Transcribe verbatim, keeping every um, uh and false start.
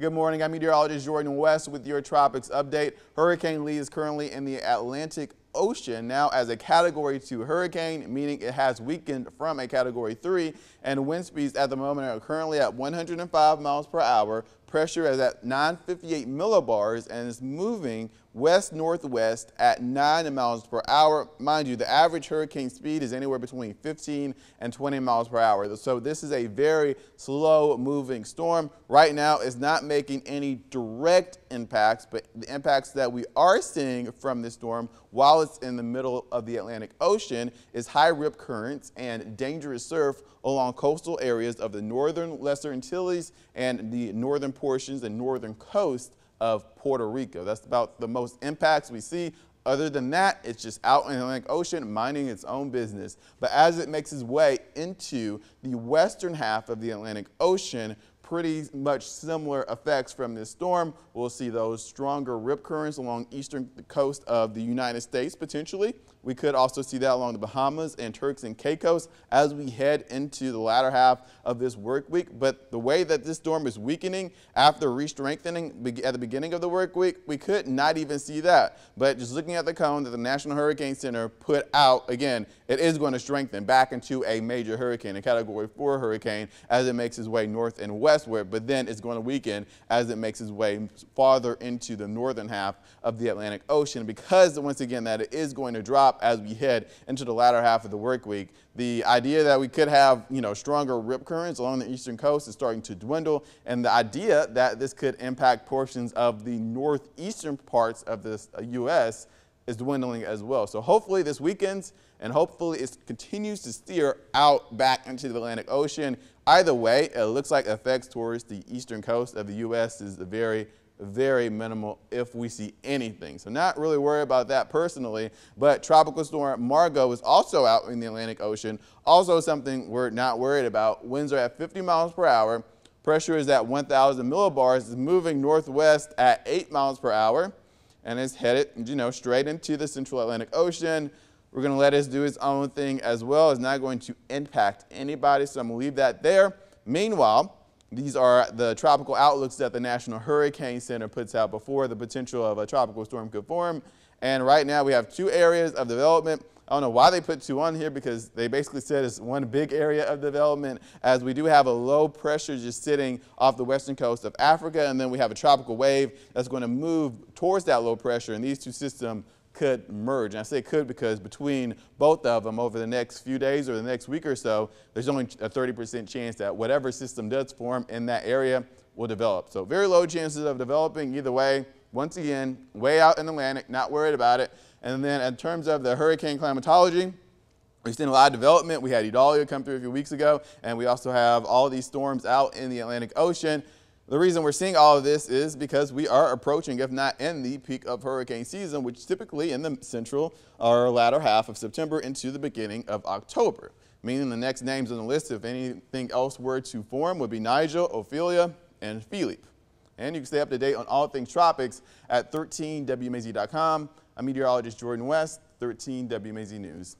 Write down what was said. Good morning. I'm meteorologist Jordan West with your Tropics Update. Hurricane Lee is currently in the Atlantic Ocean now as a Category two hurricane, meaning it has weakened from a Category three, and wind speeds at the moment are currently at one hundred five miles per hour. Pressure is at nine fifty-eight millibars and is moving west-northwest at nine miles per hour. Mind you, the average hurricane speed is anywhere between fifteen and twenty miles per hour. So this is a very slow-moving storm. Right now, it's not making any direct impacts, but the impacts that we are seeing from this storm while it's in the middle of the Atlantic Ocean is high rip currents and dangerous surf along coastal areas of the northern Lesser Antilles and the northern portions and northern coast of Puerto Rico. That's about the most impacts we see. Other than that, it's just out in the Atlantic Ocean minding its own business. But as it makes its way into the western half of the Atlantic Ocean, pretty much similar effects from this storm. We'll see those stronger rip currents along eastern coast of the United States potentially. We could also see that along the Bahamas and Turks and Caicos as we head into the latter half of this work week. But the way that this storm is weakening after re-strengthening at the beginning of the work week, we could not even see that. But just looking at the cone that the National Hurricane Center put out, again, it is going to strengthen back into a major hurricane, a Category four hurricane, as it makes its way north and westward. But then it's going to weaken as it makes its way farther into the northern half of the Atlantic Ocean, because, once again, that it is going to drop as we head into the latter half of the work week. The idea that we could have, you know, stronger rip currents along the eastern coast is starting to dwindle, and the idea that this could impact portions of the northeastern parts of the U S is dwindling as well. So hopefully this weekends, and hopefully it continues to steer out back into the Atlantic Ocean. Either way, it looks like effects towards the eastern coast of the U S is very very minimal if we see anything. So not really worried about that personally, but Tropical Storm Margot is also out in the Atlantic Ocean. Also something we're not worried about. Winds are at fifty miles per hour. Pressure is at one thousand millibars. It's moving northwest at eight miles per hour, and it's headed, you know, straight into the central Atlantic Ocean. We're going to let it do its own thing as well. It's not going to impact anybody, so I'm going to leave that there. Meanwhile, these are the tropical outlooks that the National Hurricane Center puts out before the potential of a tropical storm could form. And right now we have two areas of development. I don't know why they put two on here, because they basically said it's one big area of development, as we do have a low pressure just sitting off the western coast of Africa, and then we have a tropical wave that's going to move towards that low pressure, and these two systems could merge. And I say could because between both of them over the next few days or the next week or so, there's only a thirty percent chance that whatever system does form in that area will develop. So very low chances of developing either way. Once again, way out in the Atlantic, not worried about it. And then in terms of the hurricane climatology, we've seen a lot of development. We had Idalia come through a few weeks ago, and we also have all these storms out in the Atlantic Ocean. The reason we're seeing all of this is because we are approaching, if not in the peak of hurricane season, which is typically in the central or latter half of September into the beginning of October. Meaning the next names on the list, if anything else were to form, would be Nigel, Ophelia, and Philippe. And you can stay up to date on all things tropics at thirteen W M A Z dot com. I'm meteorologist Jordan West, thirteen W M A Z News.